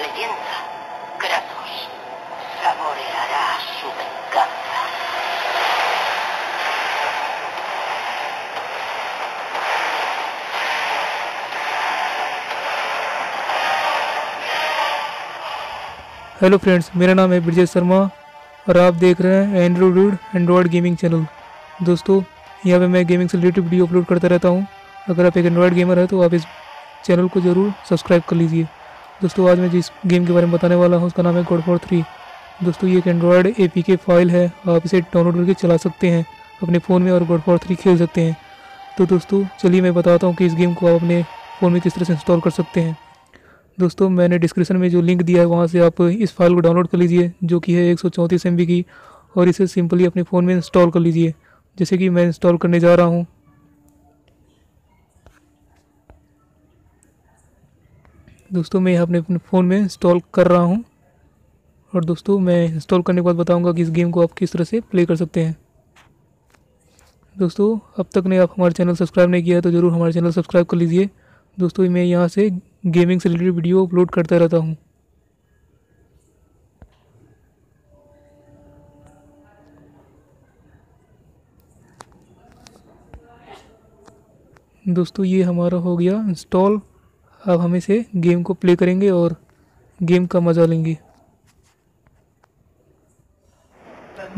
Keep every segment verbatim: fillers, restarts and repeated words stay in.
Leyenda, Kratos saboreará su venganza. Hello friends, मेरा नाम है ब्रिजेश शर्मा और आप देख रहे हैं Android rude Android gaming channel. दोस्तों, यहाँ पे मैं गेमिंग से रिलेटेड वीडियो अपलोड करता रहता हूँ। अगर आप एक एंड्रॉइड गेमर है तो आप इस चैनल को ज़रूर सब्सक्राइब कर लीजिए। दोस्तों, आज मैं जिस गेम के बारे में बताने वाला हूँ उसका नाम है गॉड फॉर थ्री। दोस्तों, ये एक android A P K file है, आप इसे डाउनलोड करके चला सकते हैं अपने फ़ोन में और गॉड फॉर थ्री खेल सकते हैं। तो दोस्तों, चलिए मैं बताता हूँ कि इस गेम को आप अपने फ़ोन में किस तरह से इंस्टॉल कर सकते हैं। दोस्तों, मैंने डिस्क्रिप्शन में जो लिंक दिया है वहाँ से आप इस फाइल को डाउनलोड कर लीजिए, जो कि है एक सौ चौंतीस एम बी की, और इसे सिंपली अपने फ़ोन में इंस्टॉल कर लीजिए, जैसे कि मैं इंस्टॉल करने जा रहा हूँ। दोस्तों, मैं अपने अपने फ़ोन में इंस्टॉल कर रहा हूँ, और दोस्तों मैं इंस्टॉल करने के बाद बताऊँगा कि इस गेम को आप किस तरह से प्ले कर सकते हैं। दोस्तों, अब तक ने आप हमारे चैनल सब्सक्राइब नहीं किया है तो ज़रूर हमारे चैनल सब्सक्राइब कर लीजिए। दोस्तों, मैं यहाँ से गेमिंग से रिलेटेड वीडियो अपलोड करता रहता हूँ। दोस्तों, ये हमारा हो गया इंस्टॉल। अब हम इसे गेम को प्ले करेंगे और गेम का मज़ा लेंगे।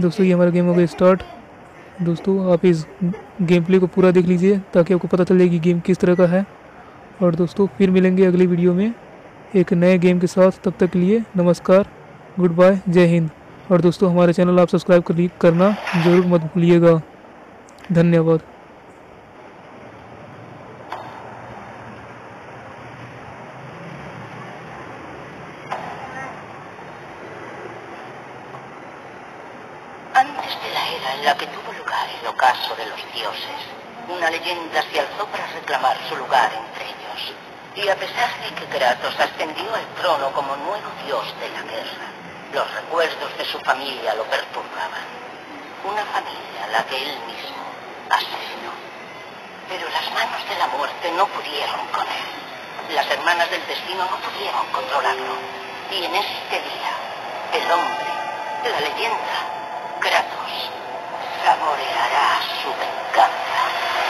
दोस्तों, ये हमारा गेम हो गया स्टार्ट। दोस्तों, आप इस गेम प्ले को पूरा देख लीजिए ताकि आपको पता चले कि गेम किस तरह का है। और दोस्तों, फिर मिलेंगे अगली वीडियो में एक नए गेम के साथ। तब तक के लिए नमस्कार, गुड बाय, जय हिंद। और दोस्तों, हमारे चैनल आप सब्सक्राइब करना ज़रूर मत भूलिएगा। धन्यवाद। Antes de la era en la que tuvo lugar el ocaso de los dioses, una leyenda se alzó para reclamar su lugar entre ellos. Y a pesar de que Kratos ascendió al trono como nuevo dios de la guerra, los recuerdos de su familia lo perturbaban. Una familia a la que él mismo asesinó. Pero las manos de la muerte no pudieron con él. Las hermanas del destino no pudieron controlarlo. Y en este día, el hombre, la leyenda, Kratos saboreará su venganza.